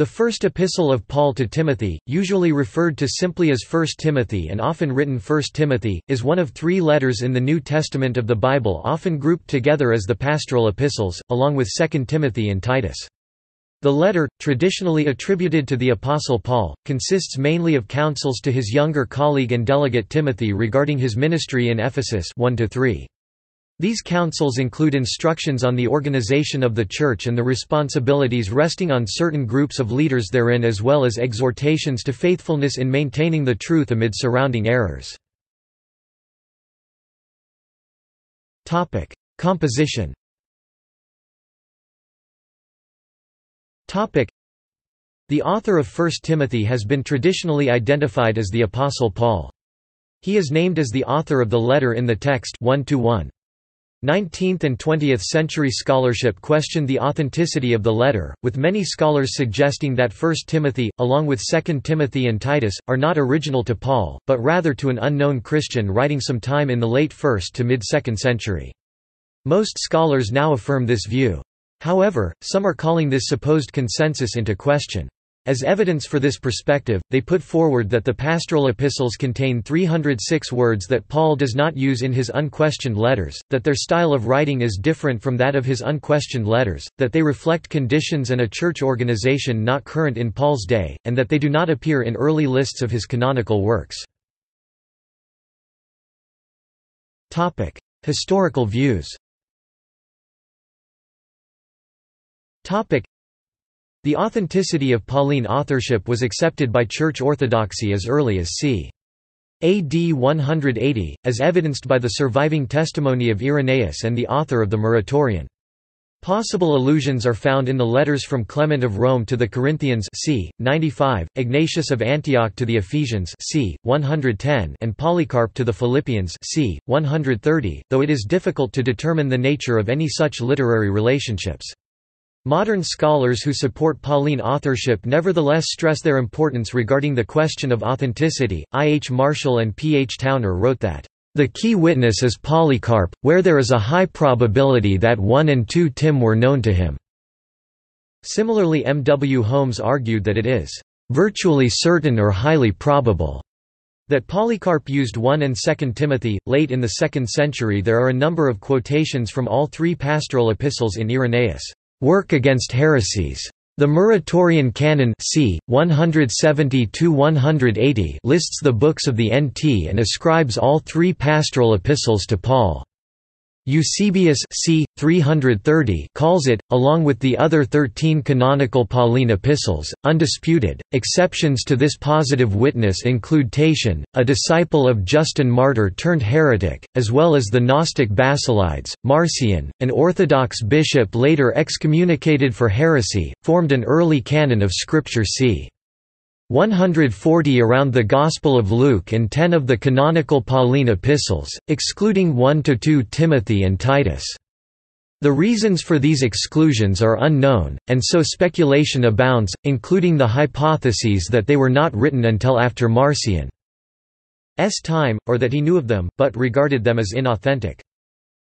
The First Epistle of Paul to Timothy, usually referred to simply as 1 Timothy and often written 1 Timothy, is one of three letters in the New Testament of the Bible often grouped together as the Pastoral Epistles, along with 2 Timothy and Titus. The letter, traditionally attributed to the Apostle Paul, consists mainly of counsels to his younger colleague and delegate Timothy regarding his ministry in Ephesus 1–3. These counsels include instructions on the organization of the Church and the responsibilities resting on certain groups of leaders therein, as well as exhortations to faithfulness in maintaining the truth amid surrounding errors. Composition. The author of 1 Timothy has been traditionally identified as the Apostle Paul. He is named as the author of the letter in the text 1–1. 19th and 20th century scholarship questioned the authenticity of the letter, with many scholars suggesting that 1 Timothy, along with 2 Timothy and Titus, are not original to Paul, but rather to an unknown Christian writing sometime in the late 1st to mid-2nd century. Most scholars now affirm this view. However, some are calling this supposed consensus into question. As evidence for this perspective, they put forward that the pastoral epistles contain 306 words that Paul does not use in his unquestioned letters, that their style of writing is different from that of his unquestioned letters, that they reflect conditions and a church organization not current in Paul's day, and that they do not appear in early lists of his canonical works. Topic: Historical views. Topic: The authenticity of Pauline authorship was accepted by Church orthodoxy as early as c. AD 180, as evidenced by the surviving testimony of Irenaeus and the author of the Muratorian. Possible allusions are found in the letters from Clement of Rome to the Corinthians c. 95, Ignatius of Antioch to the Ephesians c. 110, and Polycarp to the Philippians c. 130, though it is difficult to determine the nature of any such literary relationships. Modern scholars who support Pauline authorship nevertheless stress their importance regarding the question of authenticity. I. H. Marshall and P. H. Towner wrote that, "The key witness is Polycarp, where there is a high probability that 1 and 2 Tim were known to him." Similarly, M. W. Holmes argued that it is "virtually certain or highly probable" that Polycarp used 1 and 2 Timothy. Late in the 2nd century, there are a number of quotations from all three pastoral epistles in Irenaeus' Work Against Heresies. The Muratorian Canon c. 170–180 lists the books of the NT and ascribes all three pastoral epistles to Paul. Eusebius c. 330 calls it, along with the other 13 canonical Pauline epistles, undisputed. Exceptions to this positive witness include Tatian, a disciple of Justin Martyr turned heretic, as well as the Gnostic Basilides. Marcion, an Orthodox bishop later excommunicated for heresy, formed an early canon of Scripture c. 140 around the Gospel of Luke and 10 of the canonical Pauline epistles, excluding 1–2 Timothy and Titus. The reasons for these exclusions are unknown, and so speculation abounds, including the hypotheses that they were not written until after Marcion's time, or that he knew of them, but regarded them as inauthentic.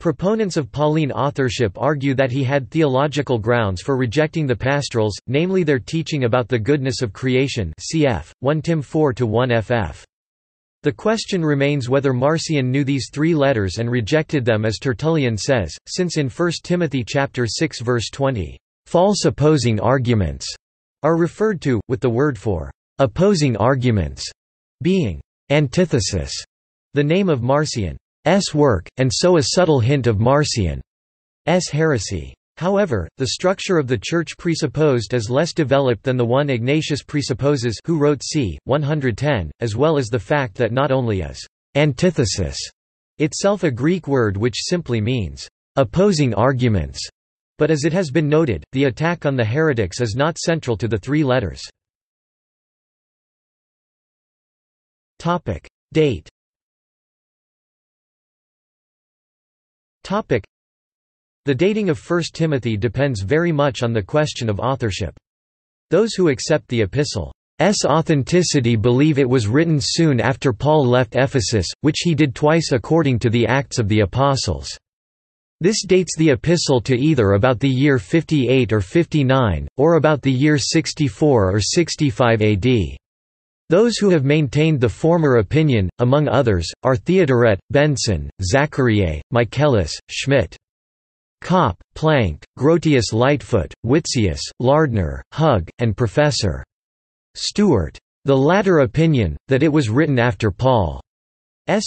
Proponents of Pauline authorship argue that he had theological grounds for rejecting the pastorals, namely their teaching about the goodness of creation cf. 1 Tim 4–1 ff. The question remains whether Marcion knew these three letters and rejected them, as Tertullian says, since in 1 Timothy chapter 6 verse 20, "false opposing arguments" are referred to, with the word for "opposing arguments" being antithesis, the name of Marcion. S. work, and so a subtle hint of Marcion's heresy. However, the structure of the Church presupposed is less developed than the one Ignatius presupposes, who wrote c. 110, as well as the fact that not only is antithesis itself a Greek word which simply means opposing arguments, but as it has been noted, the attack on the heretics is not central to the three letters. Topic: Date. The dating of 1 Timothy depends very much on the question of authorship. Those who accept the epistle's authenticity believe it was written soon after Paul left Ephesus, which he did twice according to the Acts of the Apostles. This dates the epistle to either about the year 58 or 59, or about the year 64 or 65 AD. Those who have maintained the former opinion, among others, are Theodoret, Benson, Zacharie, Michaelis, Schmidt, Kopp, Planck, Grotius, Lightfoot, Witzius, Lardner, Hugg, and Professor Stewart. The latter opinion, that it was written after Paul's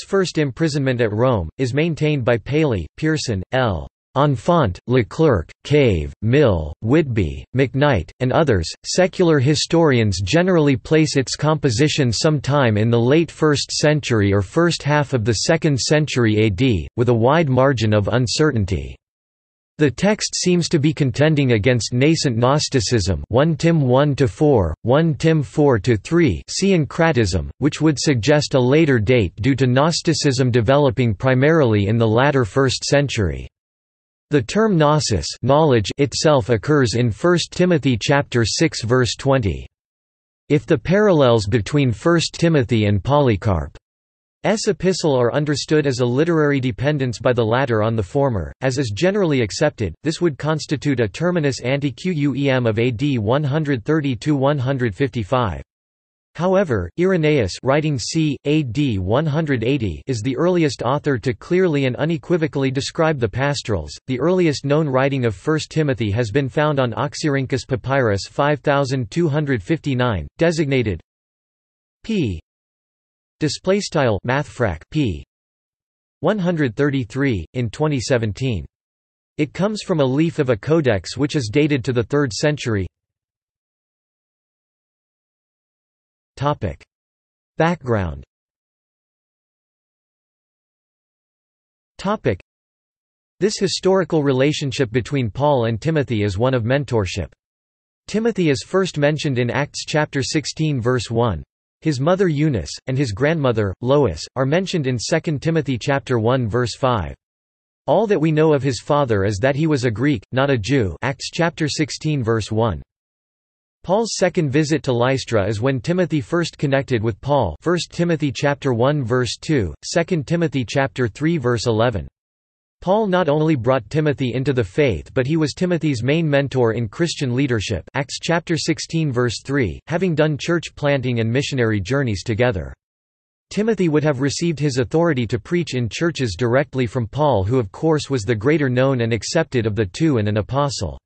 first imprisonment at Rome, is maintained by Paley, Pearson, L. Enfant, Leclerc, Cave, Mill, Whitby, McKnight, and others. Secular historians generally place its composition sometime in the late 1st century or first half of the 2nd century AD, with a wide margin of uncertainty. The text seems to be contending against nascent Gnosticism, 1 Tim 1-4, 1 Tim 4-3, syncretism, which would suggest a later date due to Gnosticism developing primarily in the latter 1st century. The term gnosis, knowledge, itself occurs in 1 Timothy chapter 6 verse 20. If the parallels between 1 Timothy and Polycarp's epistle are understood as a literary dependence by the latter on the former, as is generally accepted, this would constitute a terminus ante quem of AD 130–155. However, Irenaeus, writing c. AD 180, is the earliest author to clearly and unequivocally describe the pastorals. The earliest known writing of 1 Timothy has been found on Oxyrhynchus papyrus 5259, designated P. P. 133 in 2017. It comes from a leaf of a codex which is dated to the 3rd century. Topic. Background. Topic. This historical relationship between Paul and Timothy is one of mentorship. Timothy is first mentioned in Acts chapter 16 verse 1. His mother Eunice, and his grandmother, Lois, are mentioned in 2 Timothy chapter 1 verse 5. All that we know of his father is that he was a Greek, not a Jew. Acts chapter 16 verse 1. Paul's second visit to Lystra is when Timothy first connected with Paul. 1 Timothy chapter 1 verse 2, 2 Timothy chapter 3 verse 11. Paul not only brought Timothy into the faith, but he was Timothy's main mentor in Christian leadership. Acts chapter 16 verse 3, having done church planting and missionary journeys together. Timothy would have received his authority to preach in churches directly from Paul, who of course was the greater known and accepted of the two and an apostle.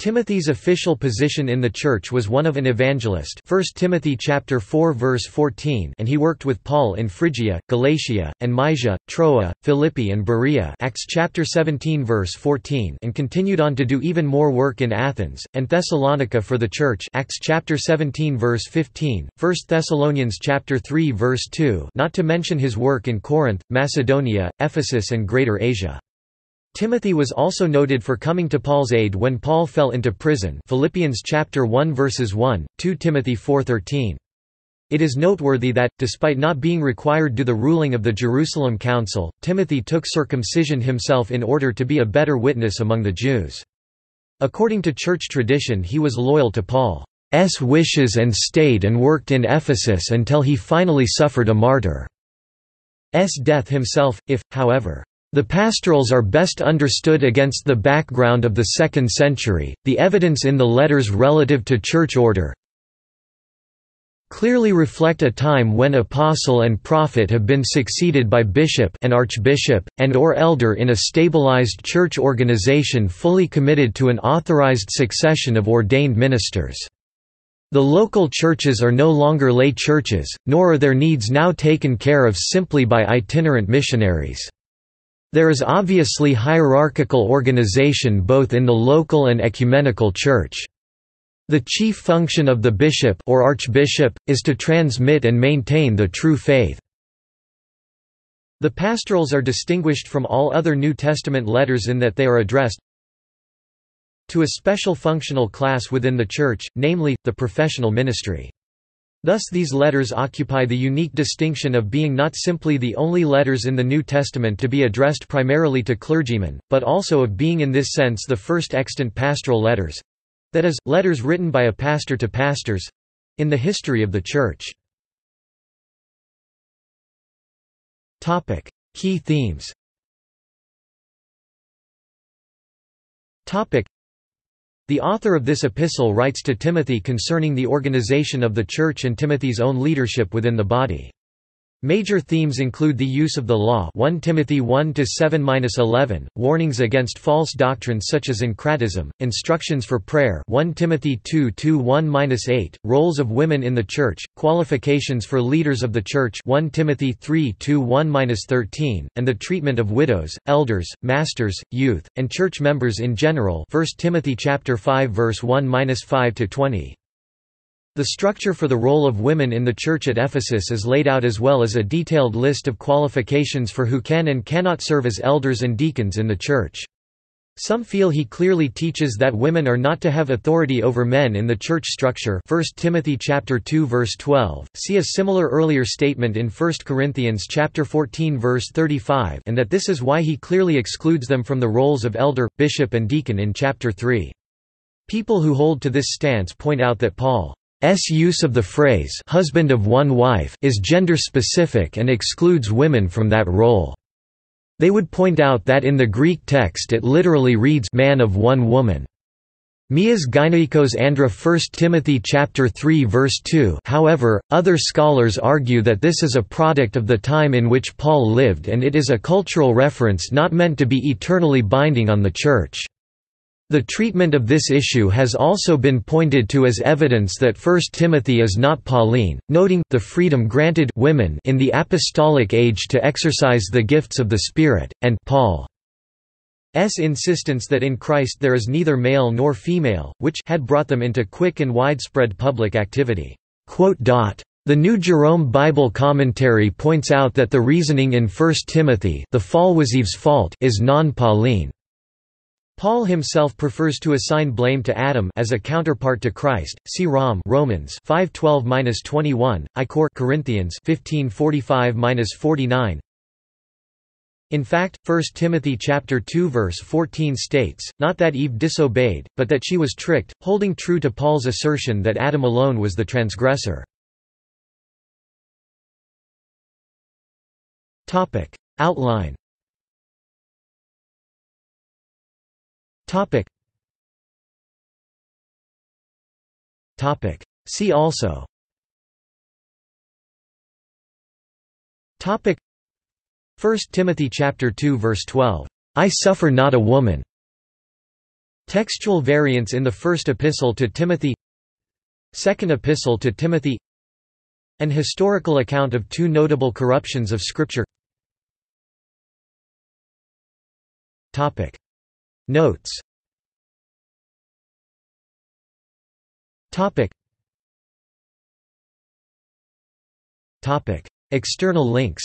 Timothy's official position in the church was one of an evangelist, 1 Timothy chapter 4 verse 14, and he worked with Paul in Phrygia, Galatia, and Mysia, Troa, Philippi, and Berea. Acts chapter 17 verse 14, and continued on to do even more work in Athens and Thessalonica for the church. Acts chapter 17 verse 15, 1 Thessalonians chapter 3 verse 2, not to mention his work in Corinth, Macedonia, Ephesus, and Greater Asia. Timothy was also noted for coming to Paul's aid when Paul fell into prison. Philippians chapter 1 verses 1, 2 Timothy 4:13. It is noteworthy that, despite not being required to the ruling of the Jerusalem council, Timothy took circumcision himself in order to be a better witness among the Jews. According to church tradition, he was loyal to Paul's wishes and stayed and worked in Ephesus until he finally suffered a martyr's death himself. If, however, the pastorals are best understood against the background of the 2nd century, the evidence in the letters relative to church order clearly reflect a time when apostle and prophet have been succeeded by bishop and archbishop, and or elder in a stabilized church organization fully committed to an authorized succession of ordained ministers. The local churches are no longer lay churches, nor are their needs now taken care of simply by itinerant missionaries. There is obviously hierarchical organization both in the local and ecumenical church. The chief function of the bishop or archbishop is to transmit and maintain the true faith. The pastorals are distinguished from all other New Testament letters in that they are addressed to a special functional class within the church, namely, the professional ministry. Thus these letters occupy the unique distinction of being not simply the only letters in the New Testament to be addressed primarily to clergymen, but also of being in this sense the first extant pastoral letters—that is, letters written by a pastor to pastors—in the history of the Church. Key themes. The author of this epistle writes to Timothy concerning the organization of the Church and Timothy's own leadership within the body. Major themes include the use of the law 1 Timothy 1-7-11, warnings against false doctrines such as syncretism, instructions for prayer 1 Timothy 2-1-8, roles of women in the church, qualifications for leaders of the church 1 Timothy 3-1-13, and the treatment of widows, elders, masters, youth, and church members in general 1 Timothy 5:1-5-20. The structure for the role of women in the Church at Ephesus is laid out, as well as a detailed list of qualifications for who can and cannot serve as elders and deacons in the Church. Some feel he clearly teaches that women are not to have authority over men in the church structure 1 Timothy 2:12, see a similar earlier statement in 1 Corinthians 14:35, and that this is why he clearly excludes them from the roles of elder, bishop and deacon in chapter 3. People who hold to this stance point out that Paul's use of the phrase "husband of one wife" is gender-specific and excludes women from that role. They would point out that in the Greek text it literally reads "man of one woman." Mias gynaikos andra 1 Timothy 3:2. However, other scholars argue that this is a product of the time in which Paul lived, and it is a cultural reference not meant to be eternally binding on the Church. The treatment of this issue has also been pointed to as evidence that 1 Timothy is not Pauline, noting the freedom granted women in the apostolic age to exercise the gifts of the Spirit, and Paul's insistence that in Christ there is neither male nor female, which had brought them into quick and widespread public activity. The New Jerome Bible Commentary points out that the reasoning in 1 Timothy "the fall was Eve's fault" is non-Pauline. Paul himself prefers to assign blame to Adam as a counterpart to Christ. See Romans 5:12-21, Icor Corinthians 15:45-49. In fact, 1 Timothy 2:14 states, not that Eve disobeyed, but that she was tricked, holding true to Paul's assertion that Adam alone was the transgressor. Topic outline. See also. First Timothy 2:12. I suffer not a woman. Textual variants in the First Epistle to Timothy, Second Epistle to Timothy, an historical account of two notable corruptions of Scripture. Notes. External links.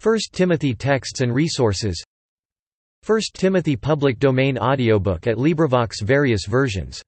First Timothy texts and resources. First Timothy public domain audiobook at LibriVox, various versions.